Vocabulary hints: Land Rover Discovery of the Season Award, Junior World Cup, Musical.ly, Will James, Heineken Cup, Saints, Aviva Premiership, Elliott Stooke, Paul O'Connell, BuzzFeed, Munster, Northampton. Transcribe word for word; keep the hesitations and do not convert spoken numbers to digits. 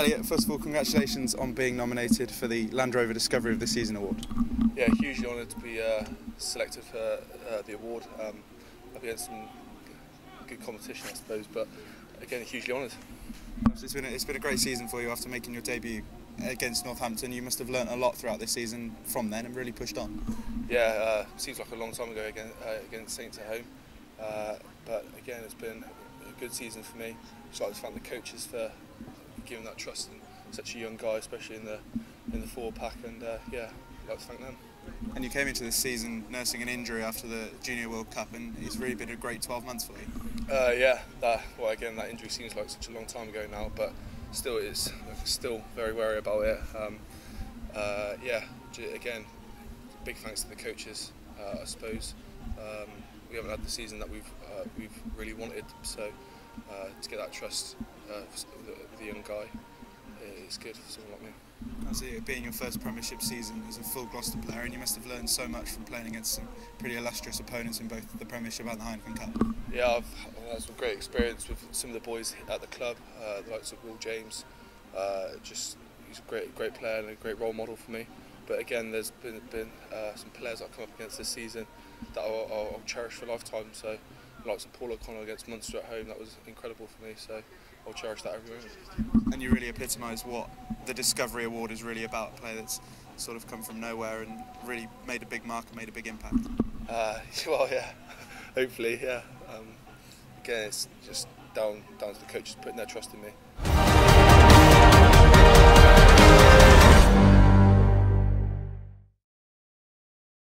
Elliot, first of all, congratulations on being nominated for the Land Rover Discovery of the Season Award. Yeah, hugely honoured to be uh, selected for uh, the award. Um, I've had some good competition, I suppose, but again, hugely honoured. It's been, a, it's been a great season for you after making your debut against Northampton. You must have learnt a lot throughout this season from then and really pushed on. Yeah, uh, seems like a long time ago against, uh, against Saints at home, uh, but again, it's been a good season for me. Just like to thank the coaches for giving that trust in such a young guy, especially in the in the forward pack, and uh, yeah, I'd like to thank them. And you came into this season nursing an injury after the Junior World Cup, and it's really been a great twelve months for you. Uh, yeah, that, well again, that injury seems like such a long time ago now, but still it's still very wary about it. Um, uh, yeah, again, big thanks to the coaches, uh, I suppose. Um, we haven't had the season that we've uh, we've really wanted, so uh, to get that trust uh, for the young guy is good for someone like me. As it being your first Premiership season as a full Gloucester player, and you must have learned so much from playing against some pretty illustrious opponents in both the Premiership and the Heineken Cup. Yeah, I've had some great experience with some of the boys at the club, uh, the likes of Will James. Uh, just he's a great, great player and a great role model for me. But again, there's been, been uh, some players I've come up against this season that I'll, I'll, I'll cherish for a lifetime. So, the likes of Paul O'Connell against Munster at home, that was incredible for me. So, I'll cherish that every moment. And you really epitomise what the Discovery Award is really about, a player that's sort of come from nowhere and really made a big mark and made a big impact. Uh, well, yeah, hopefully, yeah. Um, again, it's just down, down to the coaches putting their trust in me.